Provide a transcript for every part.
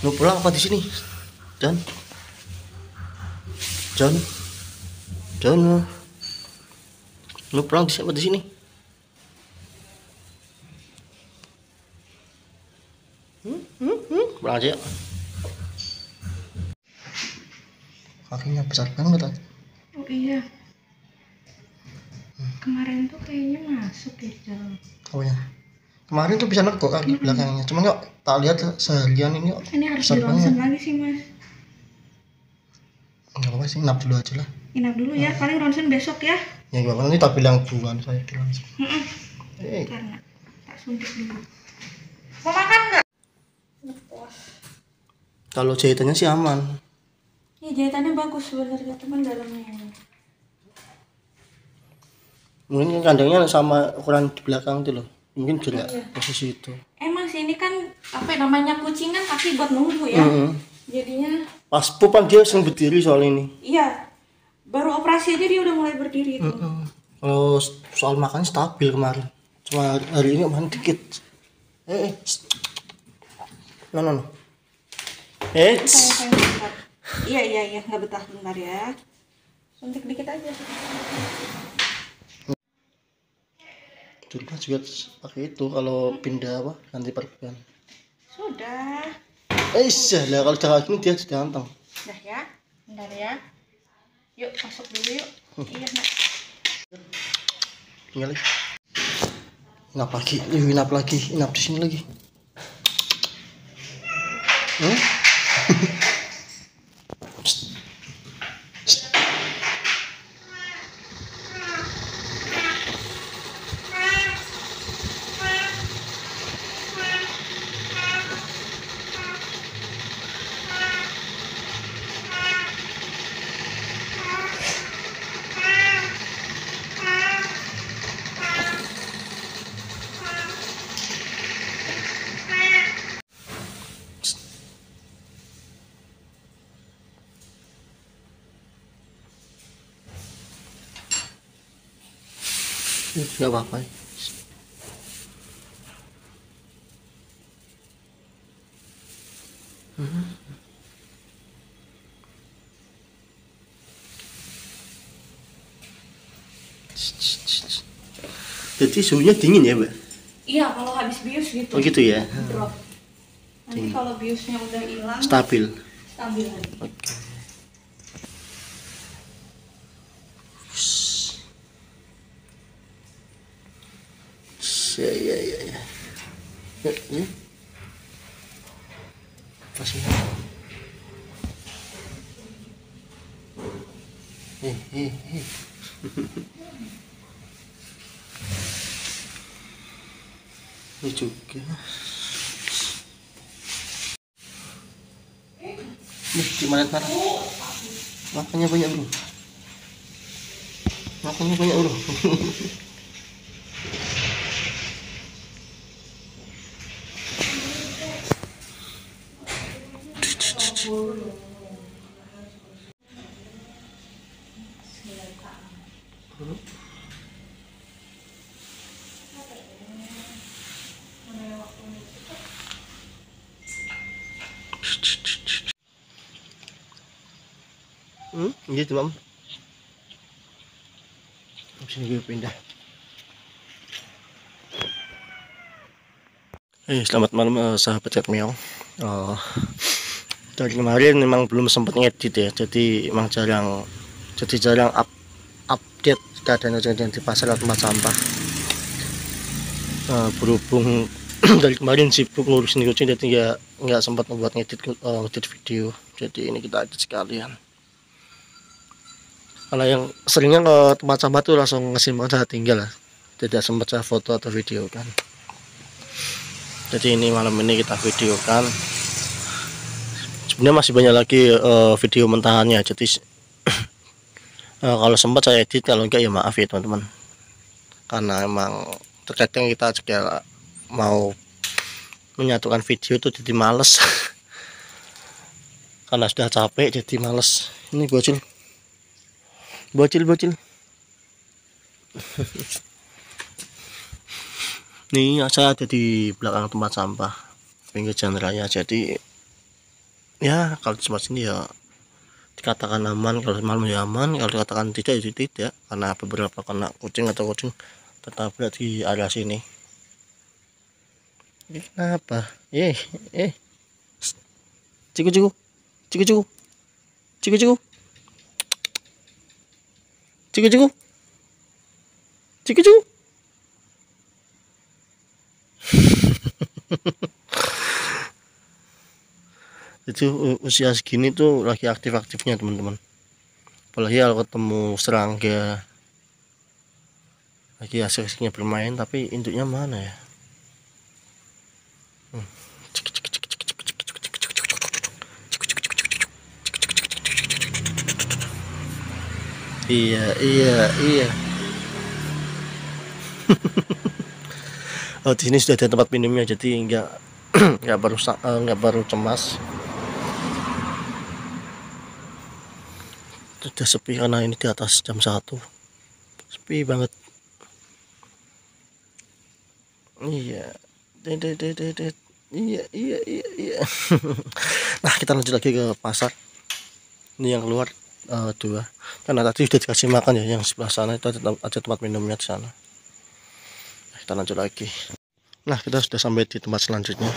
Lu pulang apa di sini? John, lu pulang apa di sini? Pulang aja. Kakinya besar banget kan? Oh iya. Kemarin tuh kayaknya masuk ya jalan. Oh ya. Kemarin tuh bisa nekuk kaki belakangnya. Cuman kok tak lihat seharian ini kok. Ini harus dilonsen lagi sih mas. Enggak apa-apa sih, inap dulu aja lah. Inap dulu ya, paling ronsen besok ya. Ya gak apa-apa, nanti tak bilang duluan saya bilang ronsen. Karena tak suntik dulu. Mau makan nggak? Kalau jahitannya sih aman. Iya jahitannya bagus sebenarnya, teman dalamnya. Mungkin kandangnya sama ukuran di belakang tuh loh. Mungkin juga posisi itu. Emang sih ini kan apa namanya kucing kan kaki buat nunggu ya. Jadinya pas pupan dia langsung berdiri soal ini. Iya, baru operasi aja dia udah mulai berdiri itu. Kalau soal makan stabil kemarin, cuma hari ini makan dikit. No. Bentar. Iya, nggak betah bentar ya. Suntik dikit aja. Sudah juga pakai itu kalau pindah apa ganti perban. Sudah. Lah kalau cara ini dia sudah anteng. Sudah ya, bentar ya. Yuk masuk dulu yuk. Iya nak. Tinggal lagi. Inap lagi, inap di sini lagi. Gak apa-apa. Jadi suhunya dingin ya mbak? Iya kalau habis bius gitu. Oh gitu ya. Drop. Nanti kalau biusnya udah hilang. Stabil lagi. Okay. Ya. Ya. Kasih. Ini juga. Gimana cara? Makannya banyak bro. Gitu mam, habis ini gue pindah. Selamat malam sahabat Cat Meong. Dari kemarin memang belum sempat ngedit ya, jadi memang jarang update keadaan di pasar atau tempat sampah. Berhubung dari kemarin sibuk ngurusin kucing, jadi nggak sempat membuat ngedit video. Jadi ini kita edit sekalian. Kalau yang seringnya ke tempat sampah tuh langsung ngesimpan saya tinggal lah, tidak sempat saya foto atau video kan. Jadi ini malam ini kita videokan. Sebenarnya masih banyak lagi video mentahannya, jadi kalau sempat saya edit, kalau enggak ya maaf ya teman-teman, karena emang terkadang kita juga mau menyatukan video itu jadi males karena sudah capek jadi males. Ini bocil nih, saya ada di belakang tempat sampah pinggir jalan raya, jadi ya kalau di sebelah sini ya dikatakan aman, kalau malam ya aman, kalau dikatakan tidak itu tidak, karena beberapa kena kucing atau kucing tetap berada di area sini. Ini kenapa? Ciku-ciku. Itu usia segini tuh lagi aktif-aktifnya teman-teman, apalagi kalau ketemu serangga lagi asik-asiknya bermain, tapi induknya mana ya? Iya. Oh, di sini sudah ada tempat minumnya, jadi nggak baru cemas. Sudah sepi karena ini di atas jam 1. Sepi banget. Iya. Iya. Nah, kita lanjut lagi ke pasar. Ini yang keluar dua, karena tadi sudah dikasih makan ya. Yang sebelah sana itu ada tempat minumnya di sana. Nah, kita lanjut lagi. Nah, kita sudah sampai di tempat selanjutnya.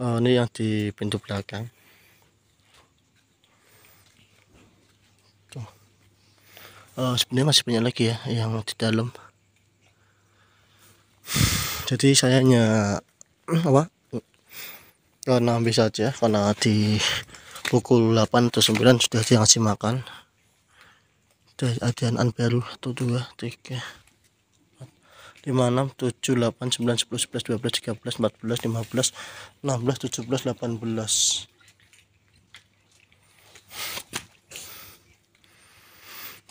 Ini yang di pintu belakang tuh. Sebenarnya masih banyak lagi ya yang di dalam, jadi saya hanya ambil saja, karena di pukul 8 atau 9 sudah dikasih makan. Sudah adaan baru 1, 2, 3, 4, 5, 6, 7, 8, 9, 10, 11, 12, 13, 14, 15, 16, 17, 18.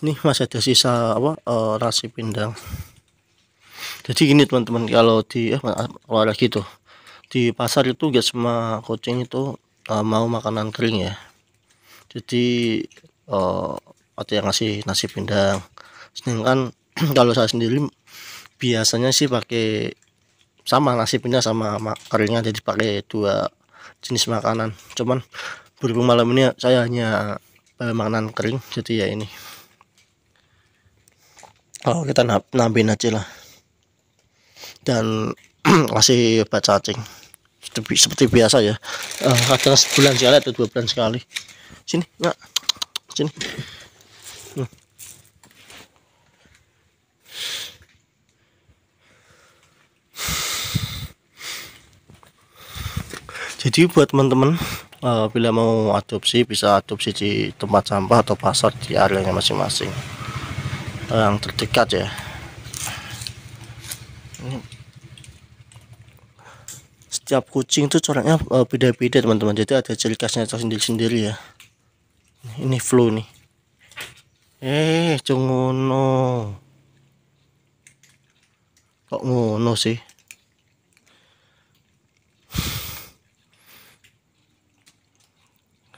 Ini masih ada sisa rasi pindang. Jadi gini teman-teman, kalau di keluar gitu di pasar itu gak semua kucing itu mau makanan kering ya, jadi ada yang ngasih nasi pindang. Sedangkan kalau saya sendiri biasanya sih pakai sama nasi pindang sama keringan, jadi pakai dua jenis makanan. Cuman berhubung malam ini saya hanya makanan kering, jadi ya ini kita nambahin aja lah, dan kasih obat cacing seperti biasa ya, kadang sebulan sekali atau 2 bulan sekali. Sini enggak, sini. Jadi buat teman-teman bila mau adopsi, bisa adopsi di tempat sampah atau pasar di areanya masing-masing yang terdekat ya. Setiap kucing itu coraknya beda-beda teman-teman, jadi ada ciri khasnya sendiri-sendiri ya. Ini flu nih. Cungono. Kok ngono sih?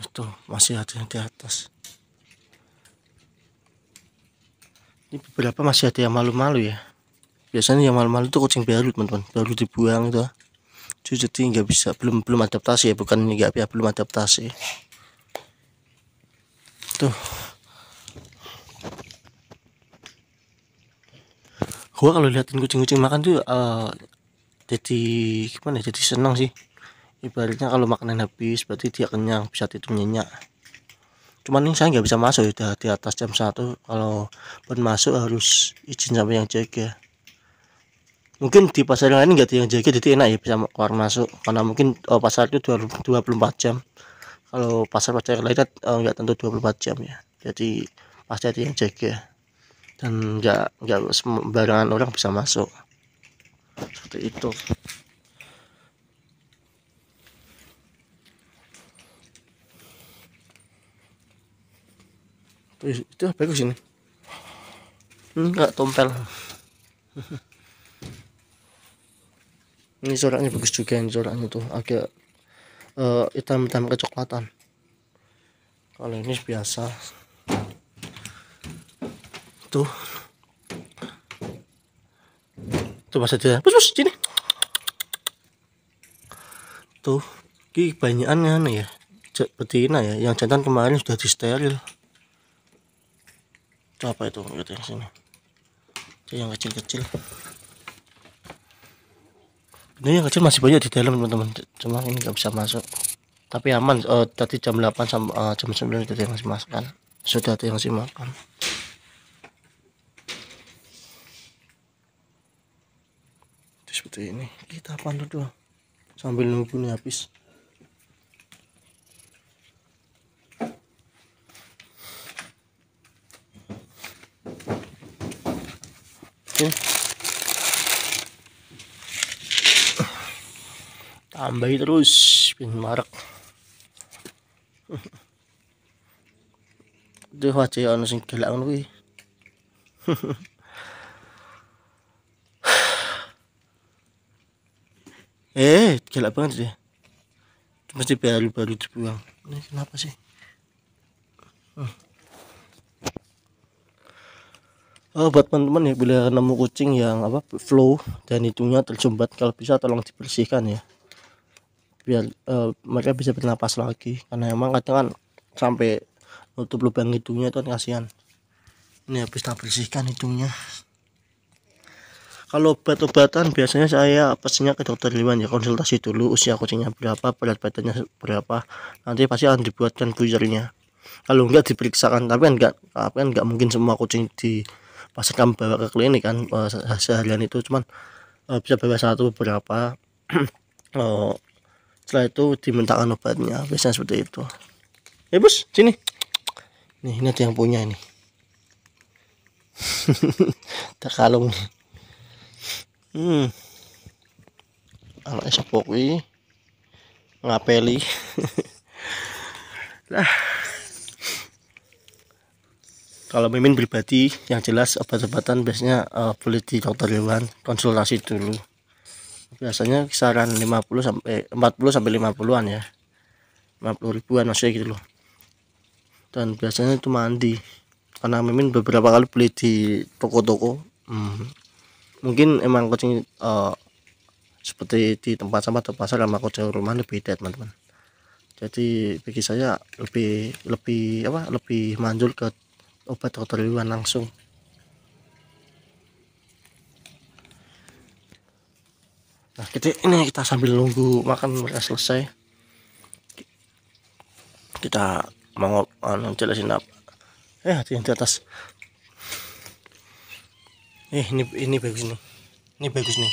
Itu masih ada yang di atas. Ini beberapa masih ada yang malu-malu ya. Biasanya yang malu-malu itu kucing baru teman-teman, baru dibuang itu. Jadi nggak bisa, belum adaptasi ya, bukan nggak ya, belum adaptasi tuh. Gua kalau liatin kucing-kucing makan tuh jadi gimana, jadi senang sih. Ibaratnya kalau makanan habis berarti dia kenyang, bisa tidur nyenyak. Cuman ini saya nggak bisa masuk, udah di atas jam 1. Kalau pun masuk harus izin sama yang jaga. Mungkin di pasar yang lain nggak ada yang jaga, jadi enak ya bisa keluar masuk, karena mungkin pasar itu 24 jam. Kalau pasar-pasar yang lain nggak tentu 24 jam ya, jadi pasti ada yang jaga dan nggak sembarangan orang bisa masuk seperti itu. Itu bagus ini, nggak tompel. Ini coraknya bagus juga, ini coraknya tuh agak hitam-hitam kecoklatan. Kalau ini biasa tuh pas aja terus sini tuh, kebanyakan ya betina ya, yang jantan kemarin sudah disteril. Apa itu yang sini? Itu yang kecil-kecil. Ini yang kecil masih banyak di dalam teman-teman, cuma ini nggak bisa masuk. Tapi aman. Tadi jam 8 sampai jam 9 sudah yang dimasukkan. Sudah ada yang dimakan. Seperti ini kita pandu dulu sambil nunggu nih habis. Oke. Tambahi terus bin marak. Duh wajah ono sing gelak ngono kuwi. Gelap banget sih. Mesti baru-baru dibuang. Ini kenapa sih? Oh, buat teman-teman ya, bila nemu kucing yang apa flow dan hidungnya tersumbat, kalau bisa tolong dibersihkan ya. Biar mereka bisa bernapas lagi. Karena emang kadang kan sampai nutup lubang hidungnya itu kan kasihan. Ini habis tak bersihkan hidungnya. Kalau obat-obatan biasanya saya pesannya ke dokter hewan ya, konsultasi dulu usia kucingnya berapa, berat badannya berapa, nanti pasti akan dibuatkan busernya. Kalau enggak diperiksakan, tapi kan enggak mungkin semua kucing dipasarkan bawa ke klinik kan, seharian itu cuman bisa bawa satu beberapa. Setelah itu dimintakan obatnya, biasanya seperti itu. Ya bos, sini. Nih ini ada yang punya ini. Terkalung. Anak sepokwi ngapeli lah. Kalau mimin pribadi yang jelas obat-obatan biasanya boleh di dokter hewan, konsultasi dulu. Biasanya kisaran 40 sampai 50-an ya, 50 ribuan maksudnya gitu loh. Dan biasanya itu mandi, karena mimin beberapa kali beli di toko-toko. Mungkin emang kucing seperti di tempat sampah atau pasar sama kucing rumah lebih beda teman-teman. Jadi bagi saya lebih manjur ke obat dokter hewan langsung. Nah ini kita sambil nunggu makan mereka selesai, kita mau jelasin apa. Yang di atas. Ini bagus nih. Ini bagus nih.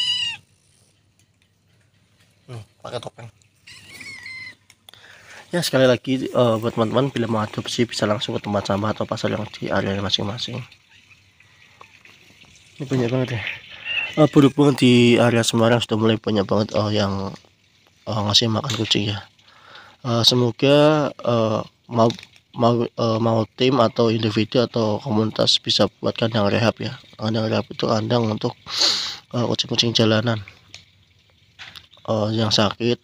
Pakai topeng. Ya sekali lagi buat teman-teman bila mau adopsi bisa langsung ke tempat sampah atau pasar yang di area masing-masing. Ini banyak banget ya. Berhubung di area Semarang sudah mulai banyak banget yang ngasih makan kucing ya. Semoga mau tim atau individu atau komunitas bisa buat kandang rehab ya. Kandang rehab itu kandang untuk kucing-kucing jalanan yang sakit,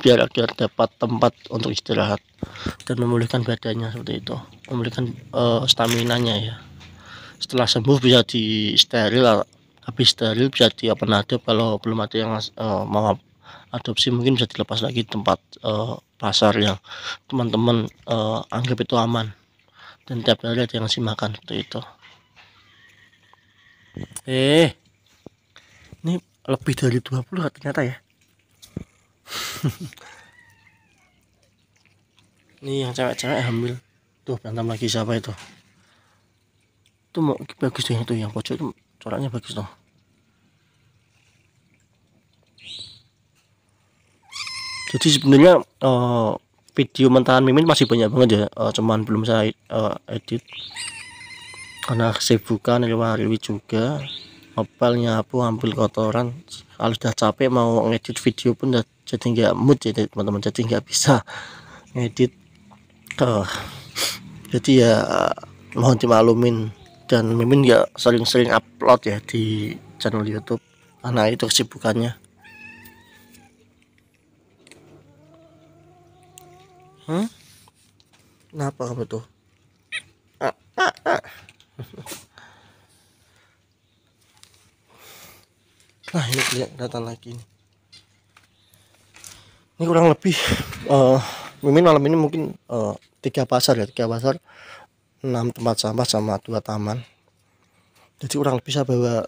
biar dapat tempat untuk istirahat dan memulihkan badannya seperti itu, memulihkan staminanya ya. Setelah sembuh bisa di steril, habis steril bisa diadop. Kalau belum ada yang mau adopsi mungkin bisa dilepas lagi tempat pasar yang teman-teman anggap itu aman, dan tiap hari ada yang ngasih makan seperti itu. Ini lebih dari 20 ternyata ya. Ini yang cewek-cewek hamil tuh, berantem lagi. Siapa itu? Itu mau bagus deh, itu yang pojok itu coraknya bagus tuh. Jadi sebenarnya video mentahan mimin masih banyak banget ya, cuman belum saya edit karena kesibukan hari-hari juga, ngepel, nyapu, ambil kotoran. Kalau sudah capek mau ngedit video pun jadi nggak mood ya teman-teman, jadi nggak bisa ngedit. Jadi ya mohon dimaklumin, dan mimin ya sering-sering upload ya di channel YouTube karena itu kesibukannya. Kenapa kamu tuh? Nah ini kelihatan lagi. Ini kurang lebih malam ini mungkin 3 pasar ya, 3 pasar, 6 tempat sampah sama 2 taman. Jadi kurang lebih saya bawa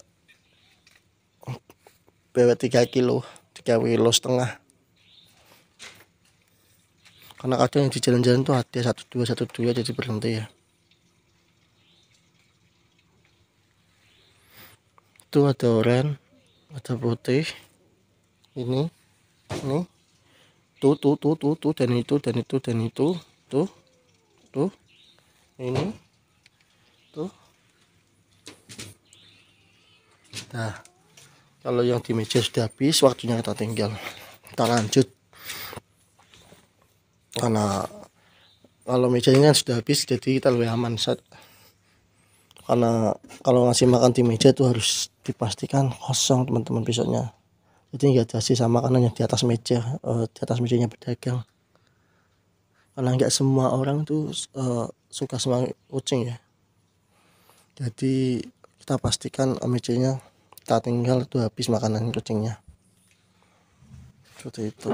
3 kilo, 3,5 kilo. Karena kadang yang di jalan-jalan tuh ada 12 jadi berhenti ya. Itu ada oranye, ada putih, ini, tuh, dan itu, tuh, ini, tuh. Nah, kalau yang di meja sudah habis, waktunya kita tinggal, kita lanjut. Karena kalau mejanya kan sudah habis, jadi kita lebih aman saat, karena kalau ngasih makan di meja itu harus dipastikan kosong teman-teman besoknya, jadi nggak dikasih sama makanan yang di atas meja, di atas mejanya pedagang, karena nggak semua orang tuh suka sama kucing ya. Jadi kita pastikan mejanya kita tinggal tuh habis makanan kucingnya, seperti itu.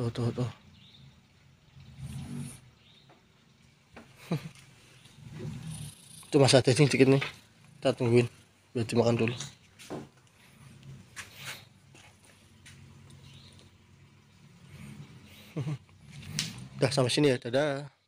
Tuh. Itu masih ada sedikit nih, kita tungguin biar dimakan dulu. Udah sampai sini ya, dadah.